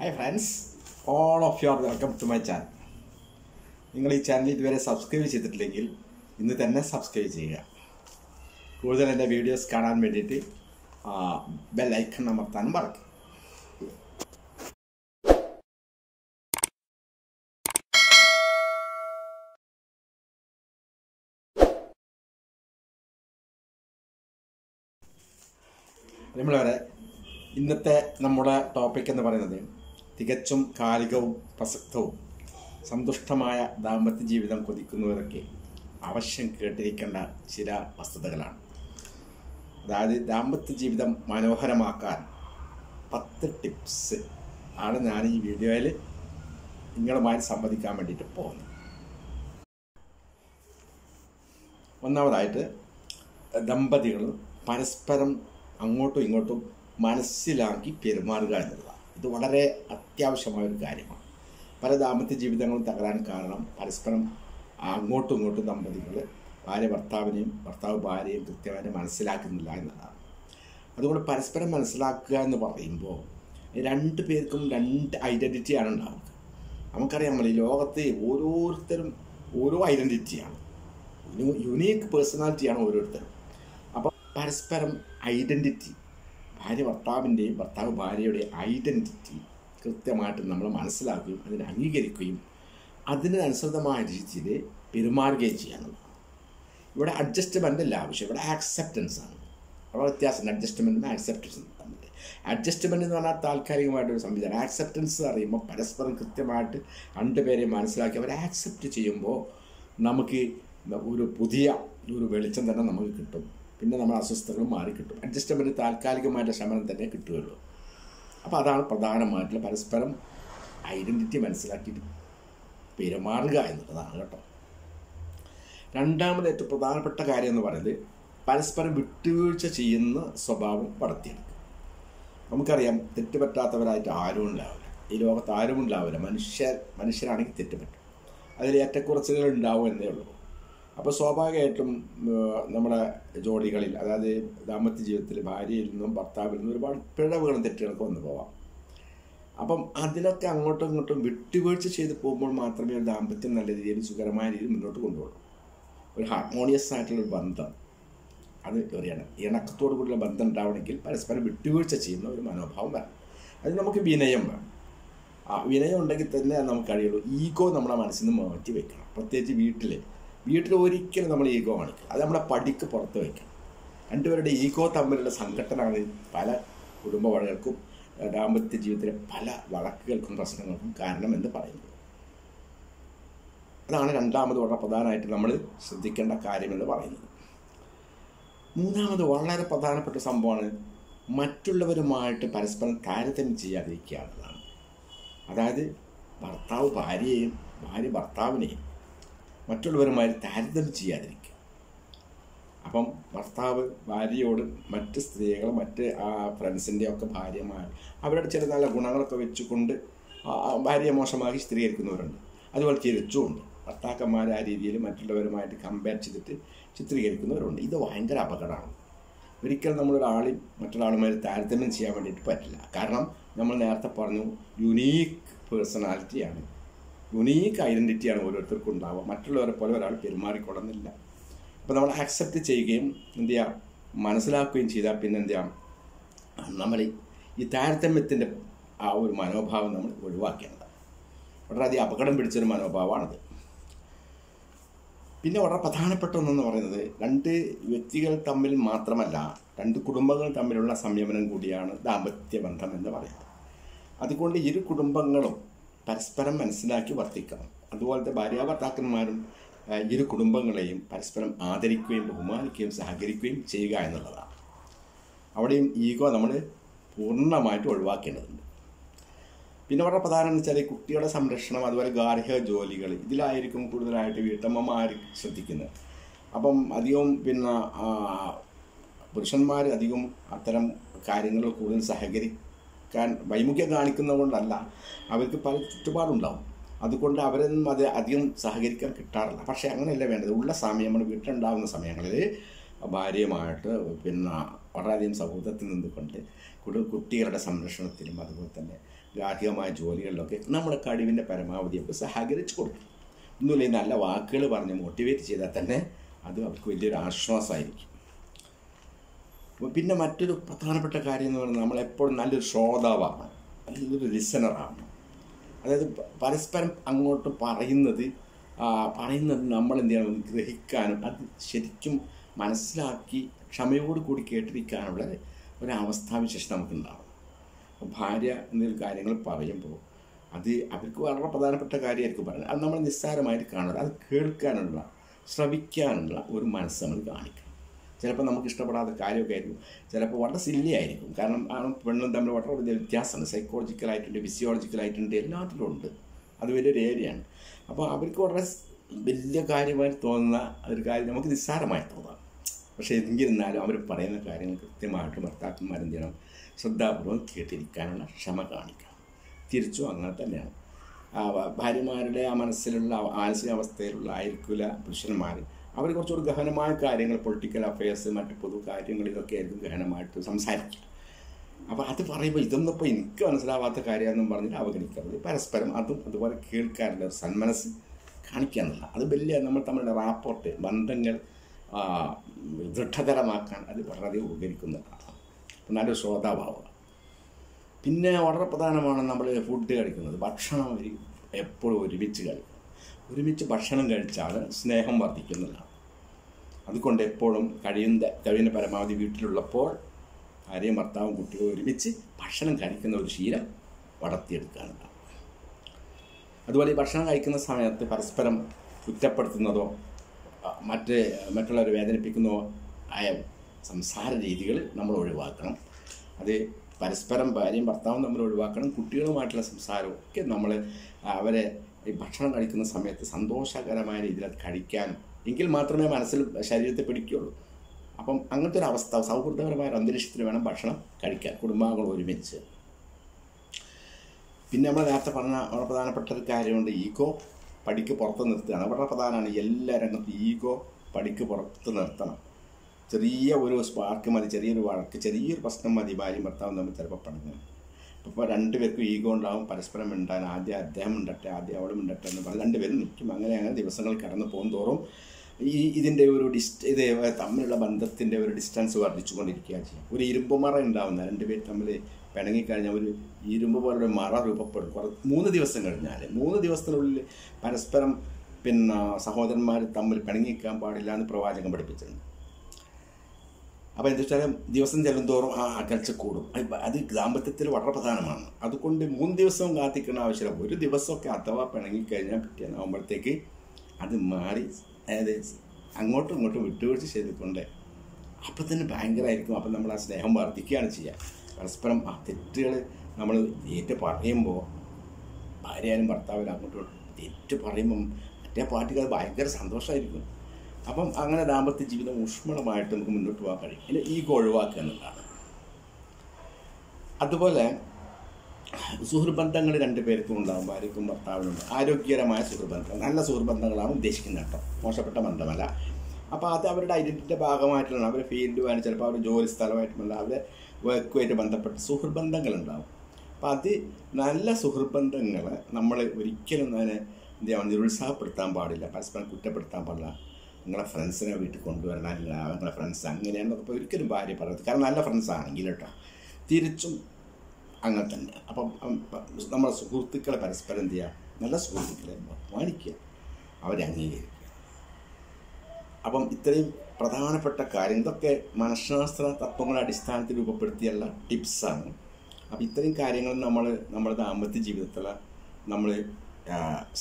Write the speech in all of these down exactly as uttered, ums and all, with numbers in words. Hi friends, all of you are welcome to my channel. If you are subscribed to this channel, please subscribe to this channel. If you videos, please bell icon. Remember, in the Namura topic in the Varana, Tigachum, Karigo, Pasakto, Samdustamaya, Damatiji with Kodikunuke, Avashan Kirtikana, Shira, Pastadagalan. Dadi Damatiji with them Manoharamakar, Patta tips, Adanani video, in your mind somebody commented upon. One hour later, Dambadil, Parasparam. Angoto Ingoto Manasilanki Pirmarga. The water a Tiavshamar Garima. Paradamati with the Gran Karam, Parisparam, Angoto Noto Dambadilla, Ari Bartavanim, Bartav Bari, Victoria Mansilak in Lana. The word Parisparam Mansilak and the Barimbo. It and Pirkum and identity are not. Amakariamalilogati, Uru, Uru identity. Unique personality and Uru. Parisparam identity. Bari Vartavinde, Vartav Bari, identity. Kirtamat number Mansalaki, and then Angigari Queen. Adin answer the Majiti, Pirmargagian. You would adjust under lavish, you would acceptance on. Or there's an adjustment and acceptance. Adjustment is not talking about some either acceptance or remote Parisparam Kirtamat, underberry Mansalaki, but accept to Chimbo, Namaki, the Uru Pudia, Uru Velichan, and Namakito. Adjusted with the alkalic matter shaman than a good tool. Apada Padana Martla Parisparam identity and selected Piramarga in the Padana. Random let to Padana Patagari in the Varade, Parisparam between Chachin, Sobab, Parthik. Amkariam, the Tibetata variety, iron loud. It over the iron loud, a manisher, manisheranic Tibet. Adriatic or silver and down in the low. Upper Soba get number Jodi Galil, Ada, Damati, Telebari, number Tabil, but Predaver and the Telcon the Boa. Upon Adila Kangotum, Bittiverchi, the Pomor Matramia, the Ampitan, and the Sugaramai, Minotundo. But harmonious cycle of Bantam. Other Korean, Yanakatur would have Bantam down and killed, but I spent Bittiverchi, no man of Homer. I don't know what being a younger. We don't like it, and I'm carried eco numbers in the motive, protective. We will be able to get a little bit of a little bit of a little bit of a little bit of a little bit of a little bit മറ്റുള്ളവർ മൈ താരതമ്യം ചെയ്യാതിരിക്കുക. അപ്പം ഭർത്താവ് ഭാര്യയോട് മറ്റു സ്ത്രീകളെ മറ്റു ആ ഫ്രണ്ട്സിന്റെ ഒക്കെ ഭാര്യമാർ അവരുടെ ചില നല്ല ഗുണങ്ങളൊക്കെ വെച്ചുകൊണ്ട് ഭാര്യയെ മോശമായി ചിത്രീകരിക്കുന്നവരുണ്ട്. അതുപോലെ തിരിച്ചുമുണ്ട്. ഭർത്താക്കന്മാരെ ആ രീതിയിൽ മറ്റുള്ളവരുമായിട്ട് കമ്പയർ ചെയ്തിട്ട് ചിത്രീകരിക്കുന്നവരുണ്ട്. ഇത് ഭയങ്കര അപകടമാണ്. ഒരിക്കലും നമ്മൾ ഒരാളെ മറ്റൊരാളുമായി താരതമ്യം ചെയ്യാൻ വേണ്ടിയിട്ട് പറ്റില്ല. കാരണം നമ്മൾ നേരത്തെ പറഞ്ഞു യൂണിക് പേഴ്സണാലിറ്റിയാണ്. Unique identity and order to Kundava, Matula Polaral Pirmari Codanilla. But they will accept the Che game in their Manasala Quinchida pin and their anomaly. You tired them within our Manoba number would work in them. But rather the Abacan Bridger Manoba one of them. Pino or Patana Patron on the Varade, Dante Vitigal Tamil Matramada, Dante Kudumbagan Tamilona, Samyaman and Gudiana, Damatiavantam and the Varade. At the only Yuru Kudumbangalo. Parisparam and Sinaki Vartikam. And while the Bariava Takan Madam Yirukudumbangalayim, Parisparam Adariquim, Human, Kims, Hagariquim, Chega and the Lala. Our name Ego Namade, Purna might old work in them. Pinora Padar and Chari Kutira some Russian other guard here, Joe legally. Dilla Iricum put the right to be Tamamari Satikina. Abom Adium Pina Purushan Mari Adium Ataram Karingal Kudan Sahagari. Can by Mukanikun Lala, I will put to Barunda. At the Kundavan, Mother Adium Sahagirka Kitar, Pashangan eleven, the Ulla Samiam, and we turned down the Samiangle, a Bari Mart, Pina വളരെയധികം സൗഹൃദത്തിൽ നിന്നുകൊണ്ട് കുടു കുട്ടികളുടെ സംരക്ഷണത്തിലും അതുപോലെ തന്നെ ഗാർഹികമായ ജോലികളിലൊക്കെ നമ്മുടെ കഴിവിൻ്റെ പരമാവധി അവർക്ക് സഹകരിച്ചു കൊടുക്കും. ഒന്നുമില്ല നല്ല വാക്കുകൾ പറഞ്ഞ് മോട്ടിവേറ്റ് ചെയ്താൽ തന്നെ അത് അവർക്ക് വലിയൊരു ആശ്വാസമായിരിക്കും. അപ്പോൾ പിന്നെ മറ്റൊരു പ്രധാനപ്പെട്ട കാര്യം എന്ന് പറയുന്നത് നമ്മളെപ്പോഴും നല്ലൊരു ശ്രോതാവാണ്, നല്ലൊരു ലിസണറാണ്. അതായത് പരസ്പരം അങ്ങോട്ട് പറയുന്നത് പറയുന്നത് നമ്മളെന്ത് ചെയ്യണം, ഗ്രഹിക്കാനും അത് ശരിക്കും മനസ്സിലാക്കി ക്ഷമയോട് കൂടി കേട്ടിരിക്കാനുള്ള ഒരവസ്ഥാവിശേഷം നമുക്കുണ്ടാവും. ഭാര്യ എന്തെങ്കിലും കാര്യങ്ങൾ പറയുമ്പോൾ അത് അവർക്ക് വളരെ പ്രധാനപ്പെട്ട കാര്യമായിരിക്കും പറയുന്നത്. അത് നമ്മൾ നിസ്സാരമായിട്ട് കാണുന്നത് അത് കേൾക്കാനുള്ള ശ്രവിക്കാനുള്ള ഒരു മനസ്സ് നമ്മൾ കാണിക്കണം. ചിലപ്പോൾ നമുക്ക് ഇഷ്ടപ്പെടാത്ത കാര്യമൊക്കെ ആയിരിക്കും, ചിലപ്പോൾ വളരെ സില്ലിയായിരിക്കും. കാരണം ആ പെണ്ണും തമ്മിൽ വളരെ വലിയ വ്യത്യാസമുണ്ട്, സൈക്കോളജിക്കലായിട്ടുണ്ട്, ഫിസിയോളജിക്കലായിട്ടുണ്ട്, എല്ലാത്തിലും ഉണ്ട്. അത് വലിയൊരു ഏരിയയാണ്. അപ്പോൾ അവർക്ക് വളരെ വലിയ കാര്യമായി തോന്നുന്ന ഒരു കാര്യം നമുക്ക് നിസ്സാരമായി തോന്നാം. പക്ഷേ എന്നിരുന്നാലും അവർ പറയുന്ന കാര്യങ്ങൾ കൃത്യമായിട്ട് ഭർത്താക്കന്മാരെന്ത് ചെയ്യണം, ശ്രദ്ധാപൂർവ്വം കേട്ടിരിക്കാനുള്ള ക്ഷമ കാണിക്കണം. തിരിച്ചും അങ്ങനെ തന്നെയാണ്. ഭാര്യമാരുടെ ആ മനസ്സിലുള്ള മാനസികാവസ്ഥയിലുള്ള ആയിരിക്കില്ല പുരുഷന്മാർ. അവർ കുറച്ചുകൂടി ഗഹനമായ കാര്യങ്ങൾ, പൊളിറ്റിക്കൽ അഫയേഴ്സ് മറ്റ് പൊതു കാര്യങ്ങളിലൊക്കെ ആയിരിക്കും ഗഹനമായിട്ട് സംസാരിക്കുക. അപ്പോൾ അത് പറയുമ്പോൾ ഇതൊന്നും ഇപ്പോൾ എനിക്ക് മനസ്സിലാവാത്ത കാര്യമാണെന്നും പറഞ്ഞിട്ട് അവഗണിക്കാറുണ്ട്. പരസ്പരം അതും അതുപോലെ കേൾക്കാനുള്ള സന്മനസ് കാണിക്കുക എന്നുള്ള അത് വലിയ നമ്മൾ തമ്മിലുള്ള റാപ്പോർട്ട്, ബന്ധങ്ങൾ ദൃഢതരമാക്കാൻ അത് വളരെയധികം ഉപകരിക്കുന്നതാണ്. നല്ലൊരു ശ്രോതാഭാവം. പിന്നെ വളരെ പ്രധാനമാണ് നമ്മൾ ഫുഡ് കഴിക്കുന്നത്, ഭക്ഷണം എപ്പോഴും ഒരുമിച്ച് കഴിക്കും. ഒരുമിച്ച് ഭക്ഷണം കഴിച്ചാൽ സ്നേഹം വർദ്ധിക്കുന്നതാണ്. അതുകൊണ്ട് എപ്പോഴും കഴിയുന്ന കഴിയുന്ന പരമാവധി വീട്ടിലുള്ളപ്പോൾ ഭാര്യയും ഭർത്താവും കുട്ടികളും ഒരുമിച്ച് ഭക്ഷണം കഴിക്കുന്ന ഒരു ശീലം വളർത്തിയെടുക്കാനുണ്ടാവും. അതുപോലെ ഈ ഭക്ഷണം കഴിക്കുന്ന സമയത്ത് പരസ്പരം കുറ്റപ്പെടുത്തുന്നതോ മറ്റ് മറ്റുള്ളവരെ വേദനിപ്പിക്കുന്നതോ ആയ സംസാര രീതികൾ നമ്മൾ ഒഴിവാക്കണം. അത് പരസ്പരം ഭാര്യയും ഭർത്താവും നമ്മൾ ഒഴിവാക്കണം. കുട്ടികളുമായിട്ടുള്ള സംസാരവും ഒക്കെ നമ്മൾ അവരെ ഈ ഭക്ഷണം കഴിക്കുന്ന സമയത്ത് സന്തോഷകരമായ രീതിയിൽ അത് കഴിക്കാനും, എങ്കിൽ മാത്രമേ മനസ്സിൽ ശരീരത്തെ പിടിക്കുകയുള്ളൂ. അപ്പം അങ്ങനത്തെ ഒരു അവസ്ഥ, സൗഹൃദപരമായ ഒരു അന്തരീക്ഷത്തിൽ വേണം ഭക്ഷണം കഴിക്കാൻ, കുടുംബാംഗങ്ങൾ ഒരുമിച്ച്. പിന്നെ നമ്മൾ നേരത്തെ പറഞ്ഞ വളരെ പ്രധാനപ്പെട്ട ഒരു കാര്യമുണ്ട്, ഈഗോ പടിക്ക് പുറത്ത് നിർത്തുകയാണ്. വളരെ പ്രധാനമാണ്. എല്ലാ രംഗത്തും ഈഗോ പടിക്ക് പുറത്ത് നിർത്തണം. ചെറിയ ഒരു സ്പാർക്ക് മതി, ചെറിയൊരു വഴക്ക്, ചെറിയൊരു പ്രശ്നം മതി ഭാര്യയും ഭർത്താവും തമ്മിൽ ചിലപ്പോൾ പടങ്ങും. അപ്പോൾ രണ്ടുപേർക്കും ഈഗോ ഉണ്ടാകും, പരസ്പരം ഉണ്ടാൻ ആദ്യം അദ്ദേഹം ഉണ്ടട്ടെ, ആദ്യം അവളും ഉണ്ടട്ടെ എന്ന് പറഞ്ഞ് രണ്ടുപേരും നിൽക്കും. അങ്ങനെ അങ്ങനെ ദിവസങ്ങൾ കടന്നു പോകും തോറും ഈ ഇതിൻ്റെ ഒരു ഡിസ്റ്റ് ഇത് തമ്മിലുള്ള ബന്ധത്തിൻ്റെ ഒരു ഡിസ്റ്റൻസ് വർദ്ധിച്ചുകൊണ്ടിരിക്കുക ചെയ്യും. ഒരു ഇരുമ്പ് മറ ഉണ്ടാവുന്ന രണ്ടുപേർ തമ്മിൽ പിണങ്ങിക്കഴിഞ്ഞാൽ ഒരു ഇരുമ്പ് പോലൊരു മറ രൂപപ്പെടും. കുറേ മൂന്ന് ദിവസം കഴിഞ്ഞാൽ മൂന്ന് ദിവസത്തിനുള്ളിൽ പരസ്പരം പിന്നെ സഹോദരന്മാർ തമ്മിൽ പിണങ്ങിക്കാൻ പാടില്ല എന്ന് പ്രവാചകൻ പഠിപ്പിച്ചിട്ടുണ്ട്. അപ്പോൾ എന്താ വെച്ചാൽ ദിവസം ചെല്ലുന്തോറും ആ അകൽച്ച കൂടും. അത് ദാമ്പത്യത്തിൽ വളരെ പ്രധാനമാണ്. അതുകൊണ്ട് മൂന്ന് ദിവസവും കാത്തിക്കേണ്ട ആവശ്യമില്ല. ഒരു ദിവസമൊക്കെ അഥവാ പിണങ്ങിക്കഴിഞ്ഞാൽ പിറ്റേന്നാകുമ്പോഴത്തേക്ക് അത് മാറി, അതായത് അങ്ങോട്ടും ഇങ്ങോട്ടും വിട്ടുവീഴ്ച ചെയ്തിട്ടുണ്ട്. അപ്പം തന്നെ ഭയങ്കരമായിരിക്കും. അപ്പം നമ്മൾ ആ സ്നേഹം വർദ്ധിക്കുകയാണ് ചെയ്യുക. പരസ്പരം ആ തെറ്റുകൾ നമ്മൾ ഏറ്റു പറയുമ്പോൾ ഭാര്യയായാലും ഭർത്താവിനും അങ്ങോട്ടും ഏറ്റു പറയുമ്പം മറ്റേ പാർട്ടിക്ക് അത് ഭയങ്കര സന്തോഷമായിരിക്കും. അപ്പം അങ്ങനെ ദാമ്പത്യ ജീവിതം ഊഷ്മളമായിട്ട് നമുക്ക് മുന്നോട്ട് പോകാൻ കഴിയും. പിന്നെ ഈഗോ ഒഴിവാക്കുക എന്നുള്ളതാണ്. അതുപോലെ സുഹൃബന്ധങ്ങൾ രണ്ടുപേർക്കും ഉണ്ടാകും, ഭാര്യക്കും ഭർത്താവിനുണ്ട്. ആരോഗ്യകരമായ സുഹൃബന്ധങ്ങൾ, നല്ല സുഹൃബന്ധങ്ങളാണ് ഉദ്ദേശിക്കുന്നത് കേട്ടോ, മോശപ്പെട്ട ബന്ധമല്ല. അപ്പോൾ അത് അവരുടെ ഐഡൻറ്റിറ്റിയുടെ ഭാഗമായിട്ടുള്ള അവരുടെ ഫീൽഡുമായിട്ട്, ചിലപ്പോൾ അവരുടെ ജോലി സ്ഥലമായിട്ടുമുള്ള അവരുടെ വർക്കുമായിട്ട് ബന്ധപ്പെട്ട സുഹൃബന്ധങ്ങളുണ്ടാകും. അപ്പോൾ അത് നല്ല സുഹൃബന്ധങ്ങൾ നമ്മൾ ഒരിക്കലും അതിനെ എന്ത് ചെയ്യാൻ നിരുത്സാഹപ്പെടുത്താൻ പാടില്ല, പരസ്പരം കുറ്റപ്പെടുത്താൻ പാടില്ല. നിങ്ങളെ ഫ്രണ്ട്സിനെ വീട്ടിൽ കൊണ്ടുവരണം, നിങ്ങളെ ഫ്രണ്ട്സ് അങ്ങനെയാണെന്നൊക്കെ ഇപ്പോൾ ഒരിക്കലും ഭാര്യ പറയരുത്. കാരണം നല്ല ഫ്രണ്ട്സ് ആണെങ്കിൽ കേട്ടോ തിരിച്ചും അങ്ങനെ തന്നെ. അപ്പം നമ്മുടെ സുഹൃത്തുക്കളെ പരസ്പരം എന്ത് ചെയ്യുക, നല്ല സുഹൃത്തുക്കളെ മാനിക്കുക, അവരെ അംഗീകരിക്കുക. അപ്പം ഇത്രയും പ്രധാനപ്പെട്ട കാര്യം, ഇതൊക്കെ മനഃശാസ്ത്ര തത്വങ്ങളുടെ അടിസ്ഥാനത്തിൽ രൂപപ്പെടുത്തിയുള്ള ടിപ്സാണ്. അപ്പം ഇത്രയും കാര്യങ്ങൾ നമ്മൾ നമ്മുടെ ദാമ്പത്യ ജീവിതത്തിൽ നമ്മൾ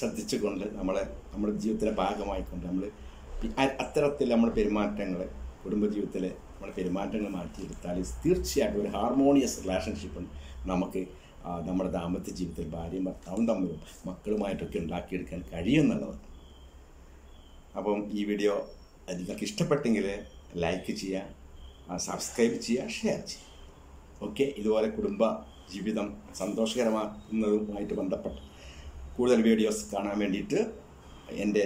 ശ്രദ്ധിച്ചുകൊണ്ട് നമ്മളെ നമ്മുടെ ജീവിതത്തിൻ്റെ ഭാഗമായിക്കൊണ്ട് നമ്മൾ അത്തരത്തിൽ നമ്മുടെ പെരുമാറ്റങ്ങൾ, കുടുംബജീവിതത്തിലെ നമ്മുടെ പെരുമാറ്റങ്ങൾ മാറ്റിയെടുത്താൽ തീർച്ചയായിട്ടും ഒരു ഹാർമോണിയസ് റിലേഷൻഷിപ്പും നമുക്ക് നമ്മുടെ ദാമ്പത്യ ജീവിതത്തിൽ ഭാര്യയും ഭർത്താവും തമ്മിലും മക്കളുമായിട്ടൊക്കെ ഉണ്ടാക്കിയെടുക്കാൻ കഴിയുമെന്നുള്ളതാണ്. അപ്പം ഈ വീഡിയോ നിങ്ങൾക്ക് ഇഷ്ടപ്പെട്ടെങ്കിൽ ലൈക്ക് ചെയ്യുക, സബ്സ്ക്രൈബ് ചെയ്യുക, ഷെയർ ചെയ്യുക. ഓക്കെ, ഇതുപോലെ കുടുംബ ജീവിതം സന്തോഷകരമാക്കുന്നതുമായിട്ട് ബന്ധപ്പെട്ട് കൂടുതൽ വീഡിയോസ് കാണാൻ വേണ്ടിയിട്ട് എൻ്റെ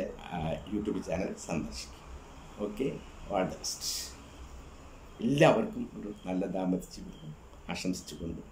യൂട്യൂബ് ചാനൽ സന്ദർശിക്കും. Okay, all the best. എല്ലാവർക്കും ഒരു നല്ല ദാമ്പത്യ ജീവിതം ആശംസിച്ചുകൊണ്ട്